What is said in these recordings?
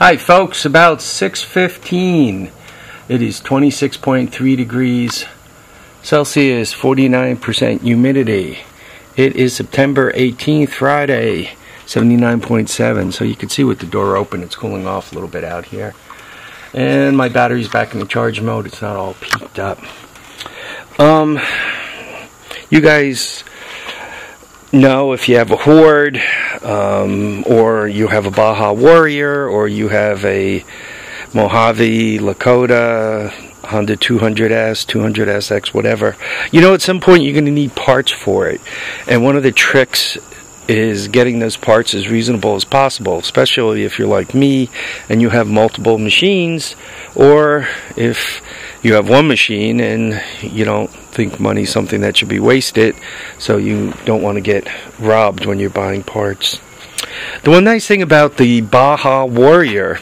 Hi folks, about 6:15. It is 26.3 degrees Celsius, 49% humidity. It is September 18th, Friday, 79.7. So you can see with the door open, it's cooling off a little bit out here. And my battery's back in the charge mode. It's not all peaked up. You guys know if you have a Horde, or you have a Baja Warrior, or you have a Mojave, Lakota, Honda 200S, 200SX, whatever. You know, at some point you're going to need parts for it. And one of the tricks is getting those parts as reasonable as possible, especially if you're like me and you have multiple machines, or if you have one machine and you don't think money's something that should be wasted, so you don't want to get robbed when you're buying parts. The one nice thing about the Baja Warrior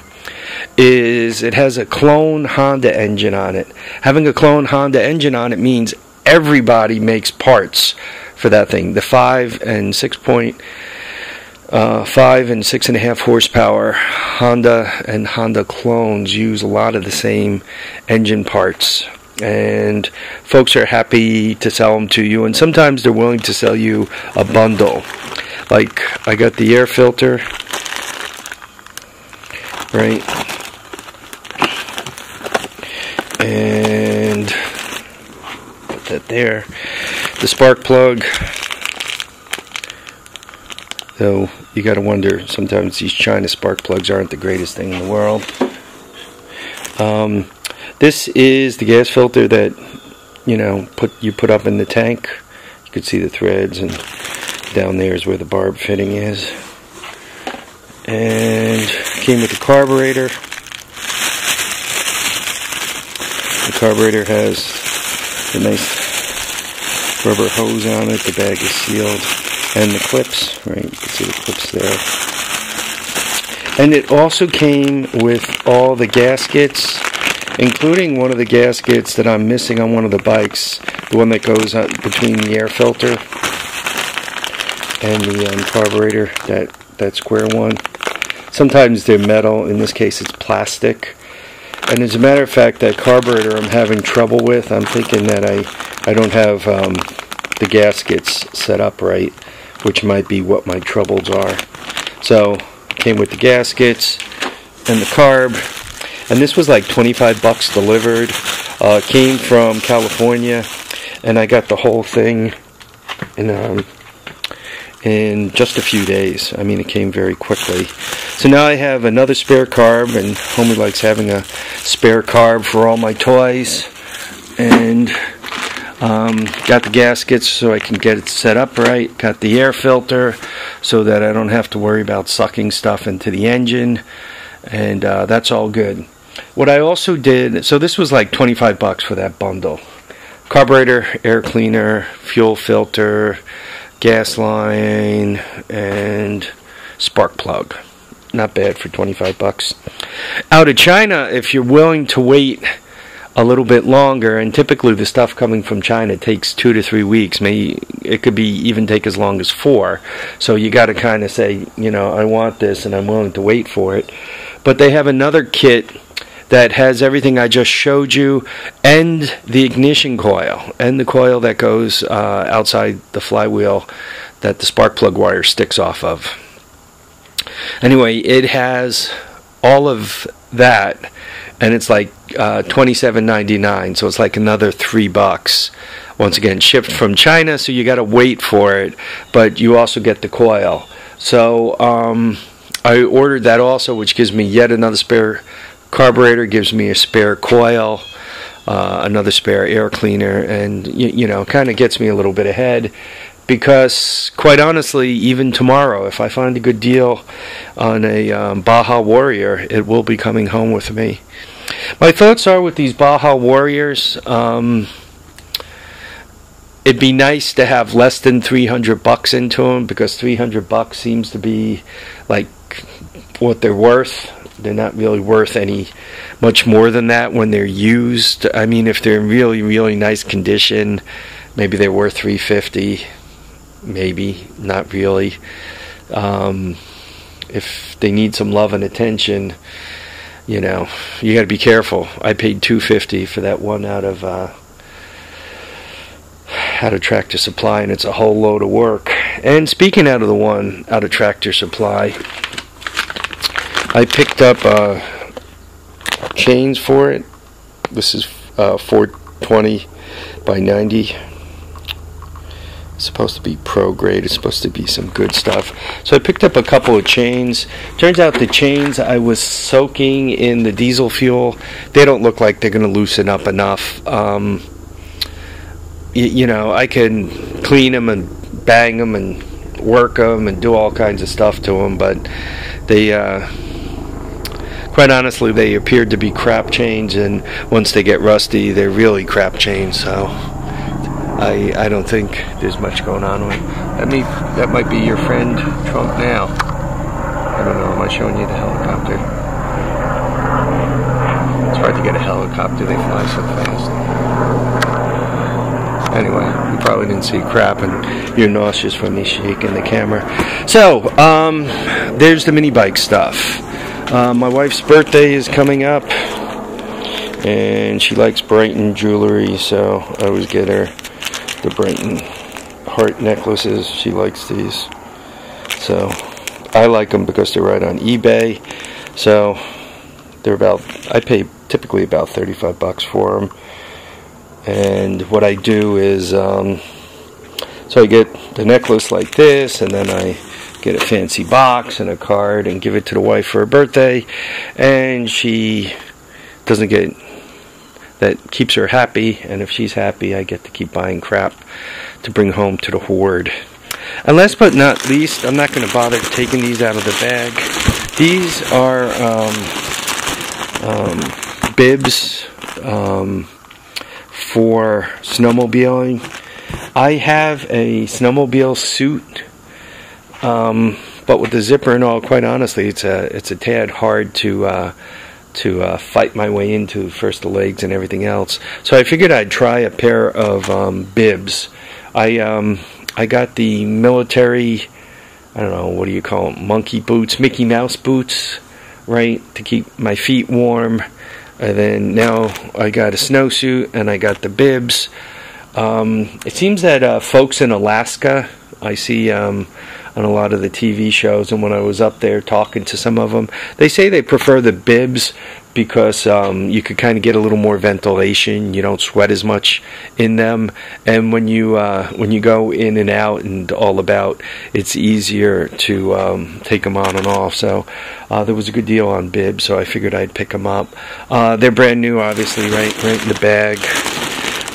is it has a clone Honda engine on it. Having a clone Honda engine on it means everybody makes parts for that thing. The 5 and 6.5 horsepower Honda and Honda clones use a lot of the same engine parts, and folks are happy to sell them to you, and sometimes they're willing to sell you a bundle. Like I got the air filter, right, and put that there, the spark plug. So you gotta wonder sometimes, these China spark plugs aren't the greatest thing in the world. This is the gas filter that you put up in the tank. You can see the threads, and down there is where the barb fitting is. And came with the carburetor. The carburetor has a nice rubber hose on it. The bag is sealed, and the clips. Right, you can see the clips there. And it also came with all the gaskets, including one of the gaskets that I'm missing on one of the bikes, the one that goes on between the air filter and the carburetor, that square one. Sometimes they're metal, in this case it's plastic. And as a matter of fact, that carburetor I'm having trouble with. I'm thinking that I don't have the gaskets set up right, which might be what my troubles are. So came with the gaskets and the carb, and this was like 25 bucks delivered. Came from California, and I got the whole thing in just a few days. I mean, it came very quickly. So now I have another spare carb, and homie likes having a spare carb for all my toys. And got the gaskets so I can get it set up right. Got the air filter so that I don't have to worry about sucking stuff into the engine. And that's all good. What I also did, so this was like 25 bucks for that bundle. Carburetor, air cleaner, fuel filter, gas line, and spark plug. Not bad for 25 bucks. Out of China, if you're willing to wait a little bit longer, and typically the stuff coming from China takes 2 to 3 weeks, maybe it could be even take as long as 4. So you got to kind of say, you know, I want this and I'm willing to wait for it. But they have another kit that has everything I just showed you, and the ignition coil, and the coil that goes outside the flywheel that the spark plug wire sticks off of. Anyway, it has all of that, and it's like $27.99, so it's like another $3. Once again, shipped from China, so you got to wait for it, but you also get the coil. So I ordered that also, which gives me yet another spare carburetor, gives me a spare coil, another spare air cleaner, and you know, kind of gets me a little bit ahead, because quite honestly, even tomorrow, if I find a good deal on a Baja Warrior, it will be coming home with me. My thoughts are with these Baja Warriors, it'd be nice to have less than 300 bucks into them, because 300 bucks seems to be like what they're worth. They're not really worth any much more than that when they're used. I mean, if they're in really, really nice condition, maybe they're worth $350, maybe, not really. if they need some love and attention, you know, you got to be careful. I paid $250 for that one out of Tractor Supply, and it's a whole load of work. And speaking out of the one out of Tractor Supply, I picked up chains for it. This is 420 by 90. It's supposed to be pro grade. It's supposed to be some good stuff. So I picked up a couple of chains. Turns out the chains I was soaking in the diesel fuel, they don't look like they're going to loosen up enough. You know, I can clean them and bang them and work them and do all kinds of stuff to them, but they, quite honestly, they appeared to be crap chains, and once they get rusty, they're really crap chains. So I don't think there's much going on with them. That might be your friend Trump now. I don't know. Am I showing you the helicopter? It's hard to get a helicopter. They fly so fast. Anyway, you probably didn't see crap, and you're nauseous from me shaking the camera. So, there's the mini bike stuff. My wife's birthday is coming up, and she likes Brighton jewelry, so I always get her the Brighton heart necklaces. She likes these, so I like them because they're right on eBay. So they're about, I pay typically about $35 for them, and what I do is, so I get the necklace like this, and then I get a fancy box and a card and give it to the wife for her birthday, and she doesn't get that, keeps her happy, and if she's happy, I get to keep buying crap to bring home to the Horde. And last but not least, I'm not going to bother taking these out of the bag. These are bibs for snowmobiling. I have a snowmobile suit, but with the zipper and all, quite honestly, it's a tad hard to fight my way into, first the legs and everything else. So I figured I'd try a pair of bibs. I got the military, I don't know, what do you call them, monkey boots, Mickey Mouse boots, right, to keep my feet warm. And then now I got a snowsuit, and I got the bibs. It seems that folks in Alaska, I see on a lot of the TV shows, and when I was up there talking to some of them, they say they prefer the bibs because you could kind of get a little more ventilation. You don't sweat as much in them, and when you go in and out and all about, it's easier to take them on and off. So there was a good deal on bibs, so I figured I'd pick them up. They're brand new, obviously, right in the bag.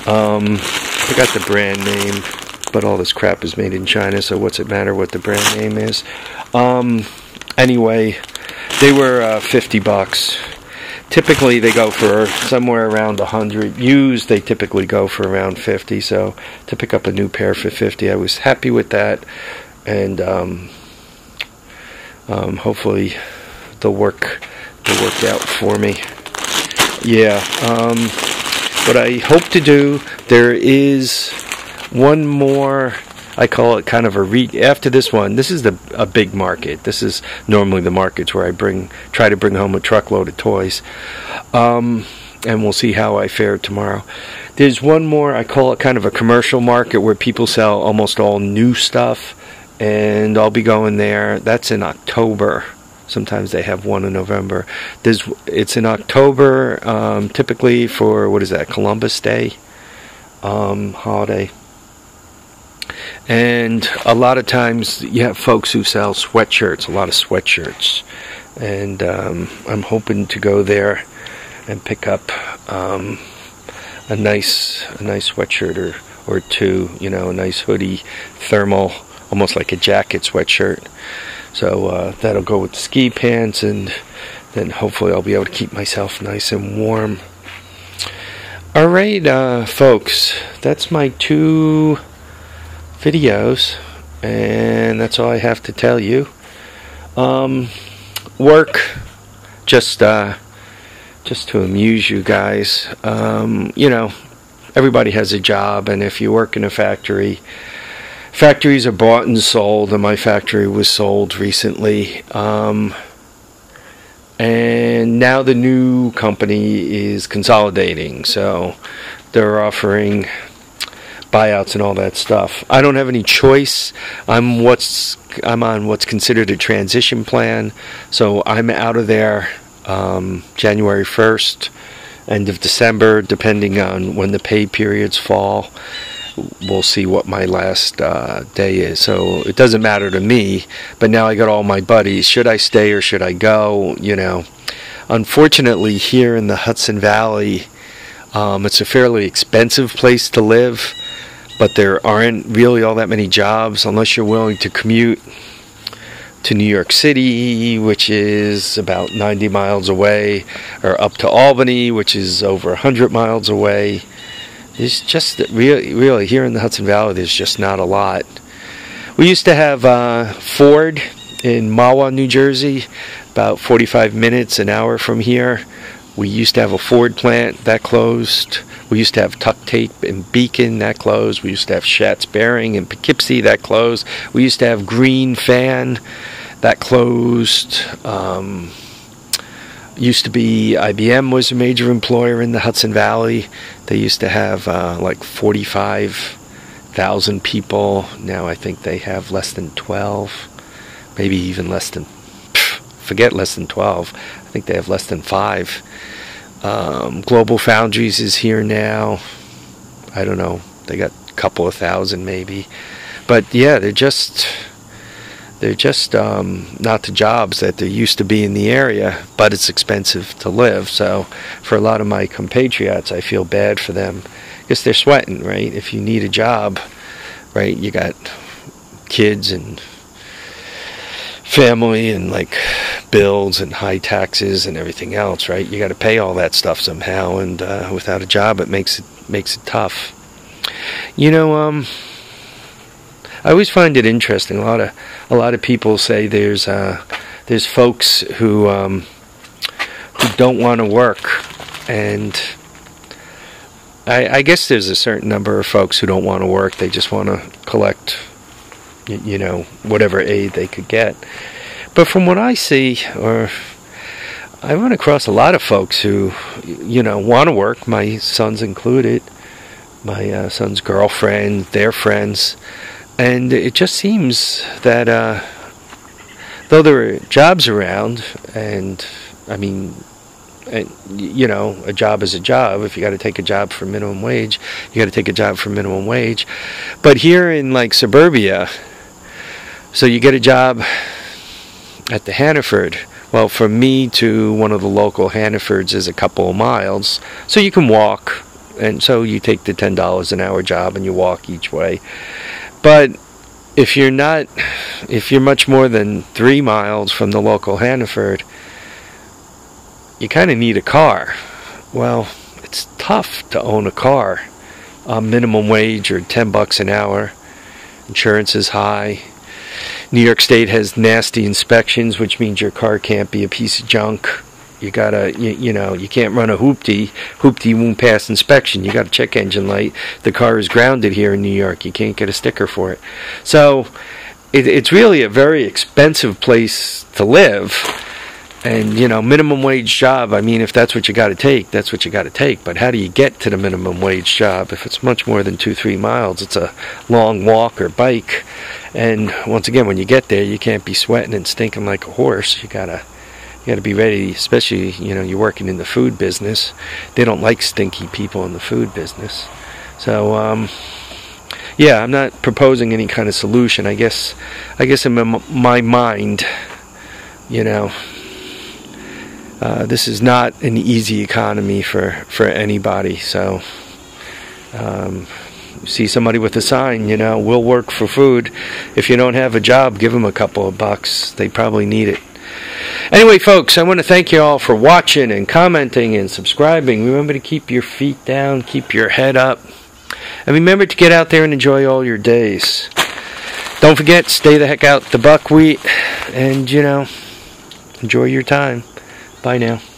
I got the brand name, but all this crap is made in China, so what's it matter what the brand name is? Anyway, they were $50. Typically, they go for somewhere around 100. Used, they typically go for around 50. So to pick up a new pair for 50, I was happy with that, and hopefully they'll work out for me. Yeah. What I hope to do, there is one more, I call it kind of a after this one. This is a big market. This is normally the markets where I try to bring home a truckload of toys. And we'll see how I fare tomorrow. There's one more, I call it kind of a commercial market, where people sell almost all new stuff, and I'll be going there. That's in October. Sometimes they have one in November. It's in October, typically for, what is that, Columbus Day holiday. And a lot of times you have folks who sell sweatshirts, a lot of sweatshirts. And I'm hoping to go there and pick up a nice sweatshirt or two, you know, a nice hoodie, thermal, almost like a jacket sweatshirt. So that'll go with the ski pants, and then hopefully I'll be able to keep myself nice and warm. All right, folks, that's my two videos, and that's all I have to tell you. Work, just to amuse you guys. You know, everybody has a job, and if you work in a factory, Factories are bought and sold, and my factory was sold recently. And now the new company is consolidating, so they're offering buyouts and all that stuff. I don't have any choice. I'm on what's considered a transition plan, so I'm out of there January 1st, end of December, depending on when the pay periods fall. We'll see what my last day is. So it doesn't matter to me, but now I got all my buddies. Should I stay or should I go? You know, unfortunately, here in the Hudson Valley, it's a fairly expensive place to live, but there aren't really all that many jobs unless you're willing to commute to New York City, which is about 90 miles away, or up to Albany, which is over 100 miles away. It's just really here in the Hudson Valley, there's just not a lot. We used to have Ford in Mahwah, New Jersey, about 45 minutes, an hour from here. We used to have a Ford plant that closed. We used to have Tuck Tape in Beacon that closed. We used to have Schatz Bearing in Poughkeepsie that closed. We used to have Green Fan that closed. Used to be IBM was a major employer in the Hudson Valley. They used to have like 45,000 people. Now I think they have less than 12, maybe even less than, forget less than 12. I think they have less than 5. Global Foundries is here now. I don't know. They got a couple of thousand maybe. But yeah, they're just not the jobs that there used to be in the area, but it's expensive to live. So for a lot of my compatriots, I feel bad for them because they're sweating, right? If you need a job, right, you got kids and family and like bills and high taxes and everything else, right? You got to pay all that stuff somehow, and without a job, it makes it tough. You know, I always find it interesting. A lot of people say there's folks who don't want to work, and I guess there's a certain number of folks who don't want to work. They just want to collect, you know, whatever aid they could get. But from what I see, or I run across a lot of folks who, you know, want to work. My son's included. My son's girlfriend, their friends. And it just seems that though there are jobs around, and I mean, you know, a job is a job. If you got to take a job for minimum wage, you got to take a job for minimum wage. But here in like suburbia, so you get a job at the Hannaford. Well, from me to one of the local Hannafords is a couple of miles, so you can walk. And so you take the $10 an hour job and you walk each way. But if you're much more than 3 miles from the local Hannaford, you kind of need a car. Well, it's tough to own a car. Minimum wage or $10 an hour. Insurance is high. New York State has nasty inspections, which means your car can't be a piece of junk. You gotta, you know, you can't run a hoopty. Hoopty won't pass inspection. You got a check engine light. The car is grounded here in New York. You can't get a sticker for it. So it's really a very expensive place to live. And, you know, minimum wage job, I mean, if that's what you got to take, that's what you got to take. But how do you get to the minimum wage job? If it's much more than 2-3 miles, it's a long walk or bike. And once again, when you get there, you can't be sweating and stinking like a horse. You got to be ready, especially, you know, you're working in the food business. They don't like stinky people in the food business. So, yeah, I'm not proposing any kind of solution. I guess in my mind, you know, this is not an easy economy for anybody. So, see somebody with a sign, you know, we'll work for food. If you don't have a job, give them a couple of bucks. They probably need it. Anyway, folks, I want to thank you all for watching and commenting and subscribing. Remember to keep your feet down, keep your head up, and remember to get out there and enjoy all your days. Don't forget, stay the heck out the buckwheat, and, you know, enjoy your time. Bye now.